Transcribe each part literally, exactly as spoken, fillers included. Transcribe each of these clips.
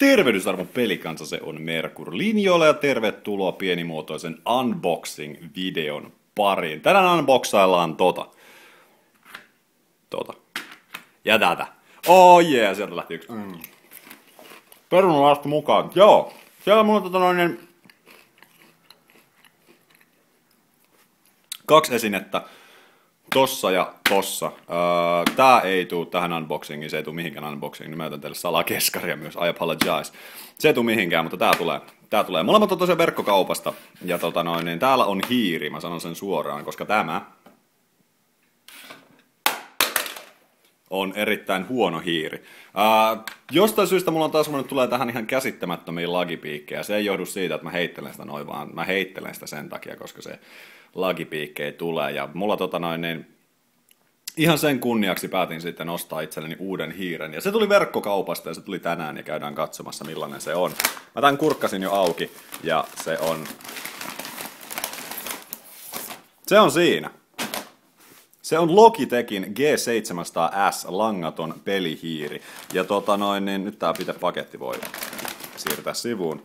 Tervehdysarvon pelikansa, se on Merkur linjoilla ja tervetuloa pienimuotoisen unboxing-videon pariin. Tänään unboxaillaan tota. Tota. Ja tätä. Oh jee, yeah, sieltä lähti yksi. Mm. Perunalasta mukaan. Joo. Siellä on mulla tota noin kaksi esinettä. Tossa ja tossa. Öö, tää ei tuu tähän unboxingiin, se ei tuu mihinkään unboxingiin. Mä jätän teille salakeskaria myös, I apologize. Se ei tuu mihinkään, mutta tää tulee. Tää tulee. Molemmat on tosiaan verkkokaupasta. Ja tota noin, niin täällä on hiiri, mä sanon sen suoraan, koska tämä on erittäin huono hiiri. Öö, jostain syystä mulla on taas semmonen, tulee tähän ihan käsittämättömiä lagipiikkejä. Se ei johdu siitä, että mä heittelen sitä noin, vaan mä heittelen sitä sen takia, koska se lagipiikkejä tulee, ja mulla tota noin, niin ihan sen kunniaksi päätin sitten ostaa itselleni uuden hiiren, ja se tuli verkkokaupasta, ja se tuli tänään, ja käydään katsomassa millainen se on. Mä tämän kurkkasin jo auki, ja se on... Se on siinä. Se on Logitechin G seitsemänsataa S langaton pelihiiri, ja tota noin, niin nyt tää pitää paketti voi siirtää sivuun,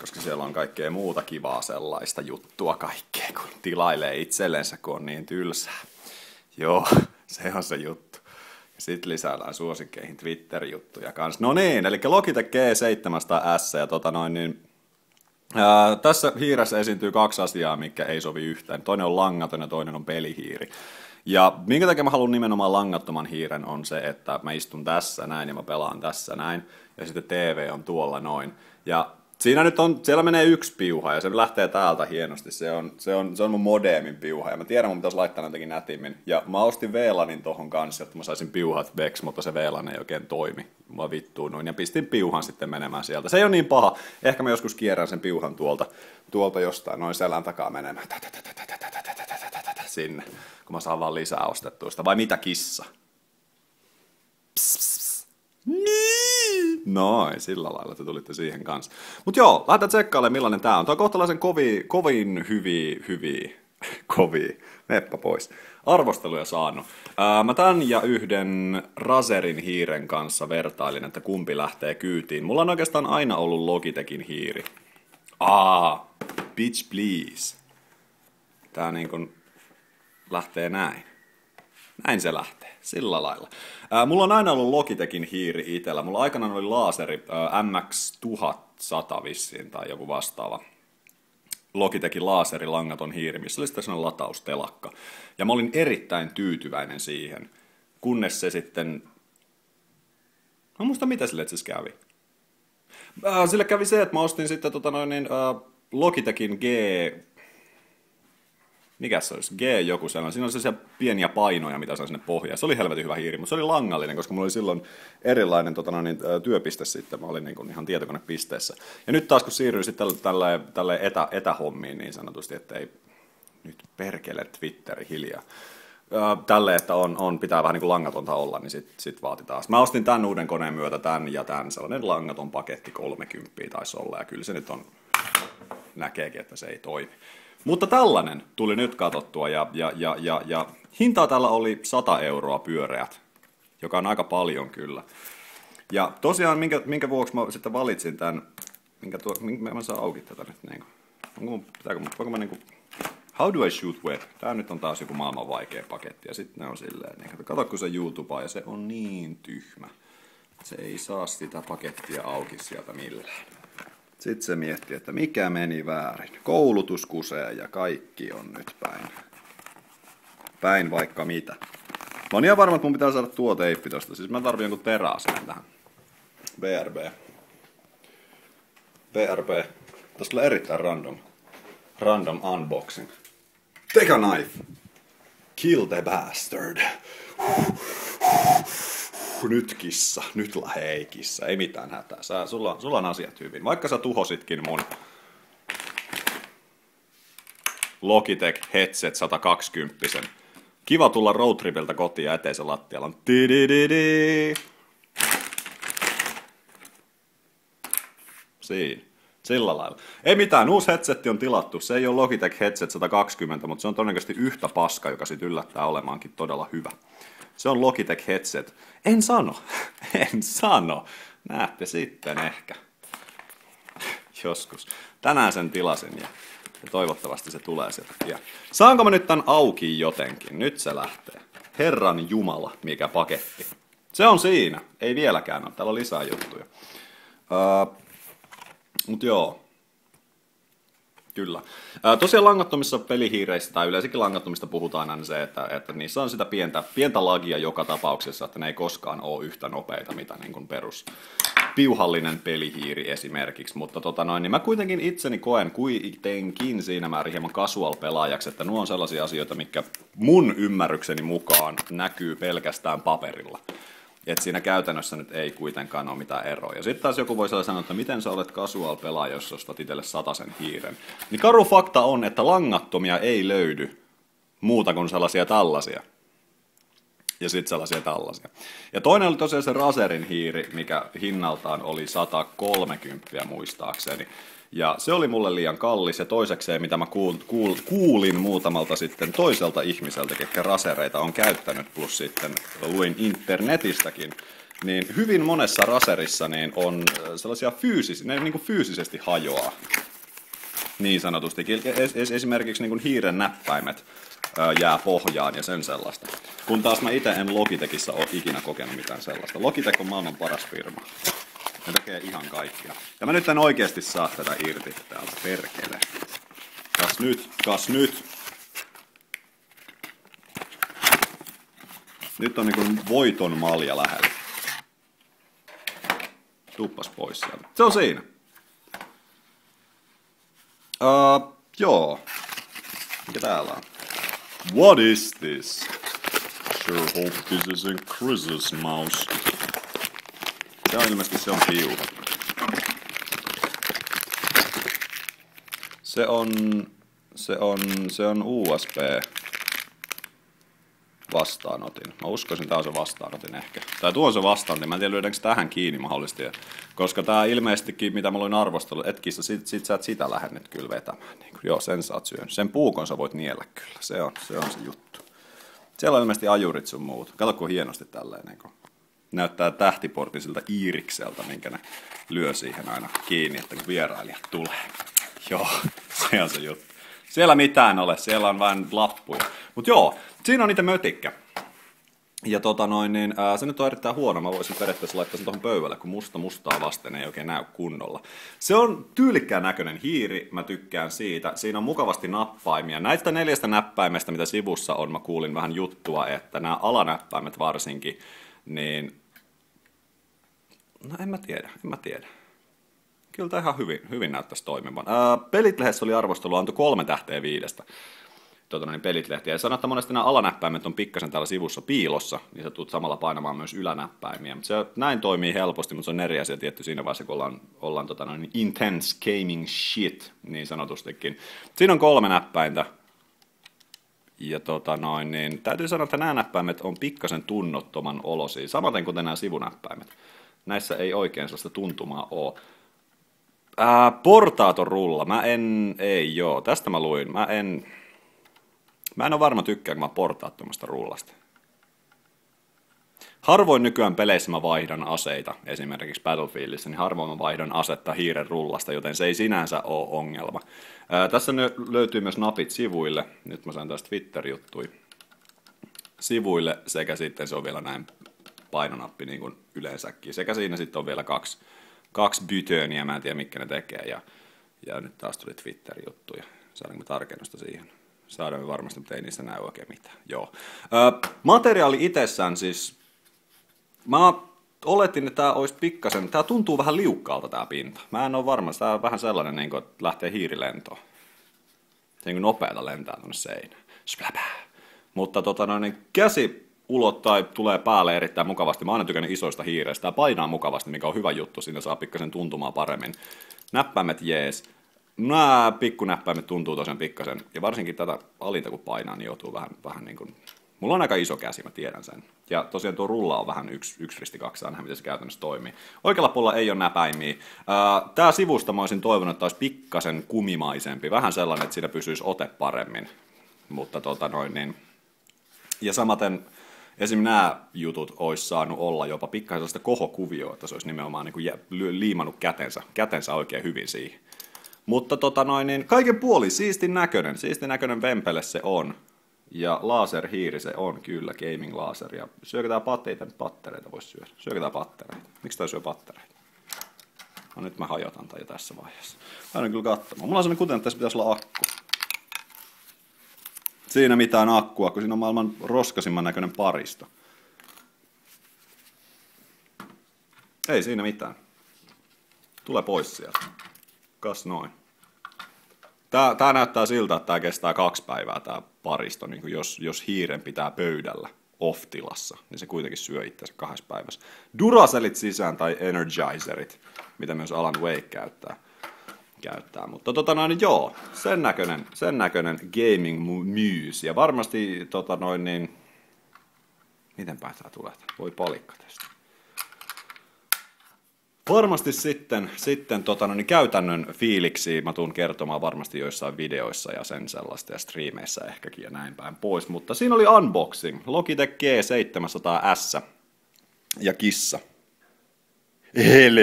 koska siellä on kaikkea muuta kivaa sellaista juttua kaikkea, kun tilailee itsellensä, kun on niin tylsää. Joo, se on se juttu. Ja sit lisäillään suosikkeihin Twitter-juttuja kanssa. No niin, eli Logitech G seitsemänsataa S ja tota noin niin... Ää, tässä hiiressä esiintyy kaksi asiaa, mikä ei sovi yhtään. Toinen on langaton ja toinen on pelihiiri. Ja minkä takia mä haluan nimenomaan langattoman hiiren on se, että mä istun tässä näin ja mä pelaan tässä näin. Ja sitten T V on tuolla noin. Ja... Siinä nyt on, siellä menee yksi piuha ja se lähtee täältä hienosti, se on, se on, se on mun modemin piuha ja mä tiedän mun pitäisi laittaa jotenkin nätimmin. Ja mä ostin VLANin tohon kanssa, että mä saisin piuhat veks, mutta se VLAN ei oikein toimi. Mä vittuun noin ja pistin piuhan sitten menemään sieltä. Se ei ole niin paha, ehkä mä joskus kierrän sen piuhan tuolta, tuolta jostain noin selän takaa menemään sinne, kun mä saan vaan lisää ostettua sitä. Vai mitä kissa? Pss, pss. Noin, sillä lailla te tulitte siihen kanssa. Mut joo, lähdetään tsekkailemaan millainen tää on. Tää on kohtalaisen kovi, kovin hyviä, hyviä, kovia, neppä pois, arvosteluja saanut. Ää, mä tän ja yhden Razerin hiiren kanssa vertailin, että kumpi lähtee kyytiin. Mulla on oikeastaan aina ollut Logitechin hiiri. Aa, bitch please. Tää niinkun lähtee näin. Näin se lähtee, sillä lailla. Ää, mulla on aina ollut Logitechin hiiri itellä. Mulla aikanaan oli laaseri ää, M X tuhat sata vissiin tai joku vastaava. Logitechin laaseri langaton hiiri, missä oli sitten sellainen lataustelakka. Ja mä olin erittäin tyytyväinen siihen, kunnes se sitten... Mä muistan, mitä sille siis kävi. Ää, sille kävi se, että mä ostin sitten tota noin, ää, Logitechin G... Mikäs se olisi? G joku sellainen. Siinä on sellaisia pieniä painoja, mitä saa sinne pohjaan. Se oli helvetin hyvä hiiri, mutta se oli langallinen, koska mulla oli silloin erilainen tota noin, työpiste sitten. Mä olin niin kuin ihan tietokonepisteessä. Ja nyt taas kun siirryin sitten tälle, tälle etä, etähommiin niin sanotusti, että ei nyt perkele Twitteri hiljaa. Tälle, että on, on, pitää vähän niin kuin langatonta olla, niin sit, sit vaati taas. Mä ostin tämän uuden koneen myötä tämän ja tämän. Sellainen langaton paketti kolmekymmentä taisi olla. Ja kyllä se nyt on, näkeekin, että se ei toimi. Mutta tällainen tuli nyt katsottua ja, ja, ja, ja, ja hintaa täällä oli sata euroa pyöreät, joka on aika paljon kyllä. Ja tosiaan minkä, minkä vuoksi mä sitten valitsin tämän, minkä, tuo, minkä mä saan auki tätä nyt niinku. Onko mun, pitääkö, voinko mä niinku, how do I shoot web? Tää nyt on taas joku maailman vaikea paketti ja sitten ne on silleen, niin kato kun se YouTubea ja se on niin tyhmä. Se ei saa sitä pakettia auki sieltä millään. Sitten se miettii, että mikä meni väärin. Koulutus kusee ja kaikki on nyt päin. Päin vaikka mitä. Mä oon ihan varma, että mun pitää saada tuo teippi tosta. Siis mä tarvitsen jonkun teräaseen tähän. B R B. B R B. Tässä tulee erittäin random. Random unboxing. Take a knife. Kill the bastard. Nyt kissa, nyt lähe kissa, ei mitään hätää, sä, sulla, sulla on asiat hyvin, vaikka sä tuhositkin mun Logitech headset sata kaksikymmentä. Kiva tulla roadtripiltä kotiin ja eteisen lattialla on tidididi. Siinä, sillä lailla. Ei mitään, uusi headsetti on tilattu, se ei ole Logitech headset sata kaksikymmentä, mutta se on todennäköisesti yhtä paska, joka sit yllättää olemaankin todella hyvä. Se on Logitech headset. En sano, en sano. Näette sitten ehkä. Joskus. Tänään sen tilasin ja toivottavasti se tulee sieltä pian. Saanko mä nyt tän auki jotenkin? Nyt se lähtee. Herran jumala, mikä paketti. Se on siinä. Ei vieläkään ole. Täällä on lisää juttuja. Öö, mut joo. Kyllä. Öö, tosiaan langattomissa pelihiireissä tai yleensäkin langattomista puhutaan aina se, että, että niissä on sitä pientä, pientä lagia joka tapauksessa, että ne ei koskaan ole yhtä nopeita, mitä niin kuin perus piuhallinen pelihiiri esimerkiksi. Mutta tota noin, niin mä kuitenkin itseni koen kuitenkin siinä määrin hieman casual-pelaajaksi, että nuo on sellaisia asioita, mitkä mun ymmärrykseni mukaan näkyy pelkästään paperilla. Että siinä käytännössä nyt ei kuitenkaan ole mitään eroa. Ja sitten taas joku voi sanoa, että miten sä olet casual-pelaaja, jos ostat itselle satasen hiiren. Niin karu fakta on, että langattomia ei löydy muuta kuin sellaisia tällaisia. Ja sitten sellaisia tällaisia. Ja toinen oli tosiaan se Razerin hiiri, mikä hinnaltaan oli sata kolmekymmentä muistaakseni. Ja se oli mulle liian kallis. Ja toisekseen, mitä mä kuul, kuul, kuulin muutamalta sitten toiselta ihmiseltä, ketkä Razereita on käyttänyt, plus sitten luin internetistäkin, niin hyvin monessa Razerissa niin on sellaisia fyysisiä, ne niin kuin fyysisesti hajoaa. Niin sanotusti. Esimerkiksi niin kuin hiiren näppäimet jää pohjaan ja sen sellaista. Kun taas mä itse en Logitechissä ole ikinä kokenut mitään sellaista. Logitech on maailman paras firma. Ne tekee ihan kaikkia. Ja mä nyt en oikeesti saa tätä irti täältä, perkele. Kas nyt, kas nyt. Nyt on niinku voiton malja lähellä. Tuppas pois sieltä. Se on siinä. Uh, joo. Mikä täällä on? What is this? Sure hope this isn't Chris's mouse. Se on ilmeisesti se on piuha. Se on, se on, se on U S B vastaanotin. Mä uskoisin, tää on se vastaanotin ehkä. Tai tuo on se vastaanotin. Mä en tiedä, löydänkö tähän kiinni mahdollisesti. Koska tää ilmeisestikin, mitä mä luin arvostelu, etkissä, sit, sit sä et sitä lähde nyt kyllä vetämään. Niin kun, joo, sen sä oot syönyt. Sen puukon sä voit niellä kyllä. Se on se, on se juttu. Siellä on ilmeisesti ajurit sun muut. Kato, kun hienosti tälleen. Niin kun. Näyttää tähtiportin siltä iirikseltä, minkä ne lyö siihen aina kiinni, että kun vierailija tulee. Joo, se on se juttu. Siellä mitään ole, siellä on vain lappuja. Mut joo, siinä on niitä mötikkä. Ja tota noin, niin ää, se nyt on erittäin huono. Mä voisin periaatteessa laittaa sen tohon pöydälle, kun musta mustaa vasten ei oikein näy kunnolla. Se on tyylikkään näköinen hiiri, mä tykkään siitä. Siinä on mukavasti nappaimia. Näistä neljästä näppäimestä, mitä sivussa on, mä kuulin vähän juttua, että nämä alanäppäimet varsinkin, niin, no en mä tiedä, en mä tiedä. Kyllä tämä ihan hyvin, hyvin näyttäisi toimivan. Pelit-lehdessä oli arvostelu, antoi kolme tähteä viidestä tuota, niin Pelit-lehtiä. Ja sanoi, että monesti nämä alanäppäimet on pikkasen täällä sivussa piilossa, niin sä tulet samalla painamaan myös ylänäppäimiä. Mut se, näin toimii helposti, mutta se on eri asia tietty siinä vaiheessa, kun ollaan, ollaan tota, noin intense gaming shit, niin sanotustikin. Siinä on kolme näppäintä. Ja tota noin, niin täytyy sanoa, että nämä näppäimet on pikkasen tunnottoman olosia, samaten kuin nämä sivunäppäimet. Näissä ei oikein sellaista tuntumaa ole. Ää, portaaton rulla, mä en, ei joo, tästä mä luin, mä en, mä en ole varma tykkäänkö mä portaattomasta rullasta. Harvoin nykyään peleissä mä vaihdan aseita, esimerkiksi Battlefieldissä, niin harvoin mä vaihdan asetta hiiren rullasta, joten se ei sinänsä ole ongelma. Ää, tässä löytyy myös napit sivuille, nyt mä sain tästä Twitter-juttui, sivuille sekä sitten se on vielä näin painonappi niin kuin yleensäkin, sekä siinä sitten on vielä kaksi, kaksi bytöniä, mä en tiedä mitkä ne tekee, ja, ja nyt taas tuli Twitter-juttuja, saadaanko me tarkennusta siihen? Saadaan me varmasti, mutta ei niistä näy oikein mitään, joo. Ää, materiaali itsessään siis. Mä oletin, että tää olisi pikkasen, tää tuntuu vähän liukkaalta tää pinta. Mä en ole varma, tää on vähän sellainen, niin kun, että lähtee hiirilentoon. Se niin nopeata lentää tuonne seinään. Splapää. Mutta tota noin, käsi ulottaa tulee päälle erittäin mukavasti. Mä oon aina tykännyt isoista hiireistä. Tää painaa mukavasti, mikä on hyvä juttu. Siinä saa pikkasen tuntumaan paremmin. Näppäimet jees. Nää pikkunäppäimet tuntuu tosiaan pikkasen. Ja varsinkin tätä alinta kun painaa, niin joutuu vähän, vähän niin kuin. Mulla on aika iso käsi, mä tiedän sen. Ja tosiaan tuo rulla on vähän yksi, yksi risti kaksaa, nähdään miten se käytännössä toimii. Oikealla puolella ei ole näpäimiä. Tää sivusta mä olisin toivonut, että olisi pikkasen kumimaisempi. Vähän sellainen, että siinä pysyisi ote paremmin. Mutta tota noin niin. Ja samaten Esim. nämä jutut olisi saanut olla jopa pikkasen sellaista kohokuvioa, että se olisi nimenomaan niin kuin liimannut kätensä, kätensä oikein hyvin siihen. Mutta tota noin, niin kaiken puoli siistin näköinen, siistin näköinen vempele se on. Ja laserhiiri se on, kyllä, gaming laser. Ja syöketään patteita, pattereita voisi syödä. Syöketään pattereita. Miksi tää syö pattereita? No nyt mä hajotan tai jo tässä vaiheessa. Aina kyllä katsomaan. Mulla on sellainen kuten, että tässä pitäisi olla akku. Siinä mitään akkua, kun siinä on maailman roskasimman näköinen paristo. Ei siinä mitään. Tule pois sieltä. Kas noin. Tää, tää näyttää siltä, että tää kestää kaksi päivää tää paristo, niin kun jos, jos hiiren pitää pöydällä off-tilassa, niin se kuitenkin syö itsensä kahdessa päivässä. Duracellit sisään tai Energizerit, mitä myös Alan Wake käyttää. käyttää. Mutta tota noin, joo, sen näköinen, sen näköinen gaming myys. Ja varmasti tota noin niin... Miten päästään tulemaan? Voi palikka tästä. Varmasti sitten, sitten tota noin, käytännön fiiliksiä mä tuun kertomaan varmasti joissain videoissa ja sen sellaista ja striimeissä ehkäkin ja näin päin pois. Mutta siinä oli unboxing. Logitech G seitsemänsataa S ja kissa. Hello!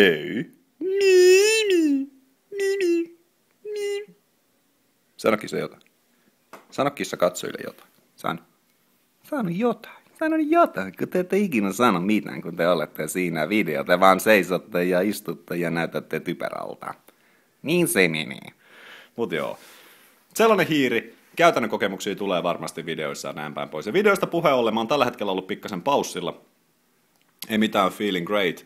Mimi! Mimi! Mimi! Sano kissa jotain. Sano kissa katsojille jotain. Sano. Sano jotain. Sano jotain, kun te ette ikinä sano mitään, kun te olette siinä video. Te vaan seisotte ja istutte ja näytätte typerältä. Niin se menee. Mut joo. Sellainen hiiri. Käytännön kokemuksia tulee varmasti videoissa ja näin päin pois. Ja videoista puheen ollen, mä oon tällä hetkellä ollut pikkasen paussilla. Ei mitään feeling great.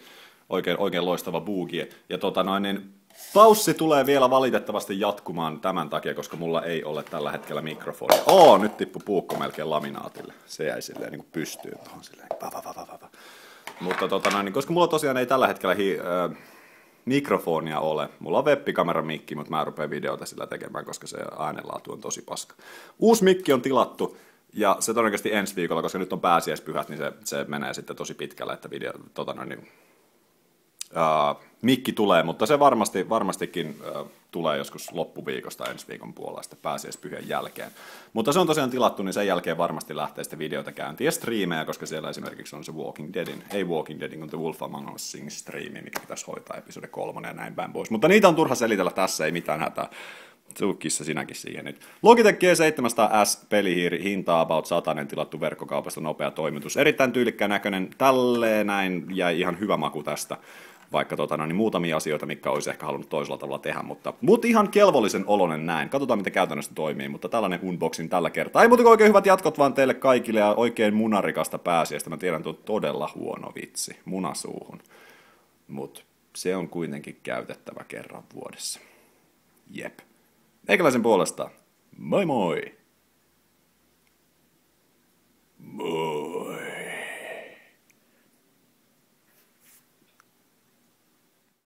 Oikein, oikein loistava buugie. Ja tota noin, niin paussi tulee vielä valitettavasti jatkumaan tämän takia, koska mulla ei ole tällä hetkellä mikrofonia. Oo, nyt tippu puukko melkein laminaatille. Se jäi silleen niin kuin pystyyn tuohon silleen. Va, va, va, va, va. Mutta tota noin, koska mulla tosiaan ei tällä hetkellä hi, äh, mikrofonia ole. Mulla on webbikamera-mikki, mutta mä rupean videota sillä tekemään, koska se äänenlaatu on tosi paska. Uusi mikki on tilattu. Ja se todennäköisesti ensi viikolla, koska nyt on pääsiäispyhät, niin se, se menee sitten tosi pitkälle, että video, tota noin, Uh, mikki tulee, mutta se varmasti, varmastikin uh, tulee joskus loppuviikosta ensi viikon puolella sitten pääsiäispyhien jälkeen. Mutta se on tosiaan tilattu, niin sen jälkeen varmasti lähtee sitten videota käyntiin ja striimejä, koska siellä esimerkiksi on se Walking Deadin, ei Walking Deadin, kun The Wolf Among Us striimi, mikä pitäisi hoitaa episode kolmonen ja näin päin pois. Mutta niitä on turha selitellä tässä, ei mitään hätää. Kissa sinäkin siihen nyt. Logitech G seitsemänsataa S pelihiiri, hinta about satanen, tilattu verkkokaupasta, nopea toimitus. Erittäin tyylikkään näköinen, tälleen näin jäi ihan hyvä maku tästä. Vaikka tota, no, niin muutamia asioita, mitkä olisi ehkä halunnut toisella tavalla tehdä, mutta, mutta ihan kelvollisen oloinen näin. Katsotaan, miten käytännössä toimii, mutta tällainen unboxing tällä kertaa. Ei muuta kuin oikein hyvät jatkot vaan teille kaikille ja oikein munarikasta pääsiäistä. Mä tiedän, tuo on todella huono vitsi, munasuuhun. Mutta se on kuitenkin käytettävä kerran vuodessa. Jep. Meikäläisen puolesta, moi moi! Moi!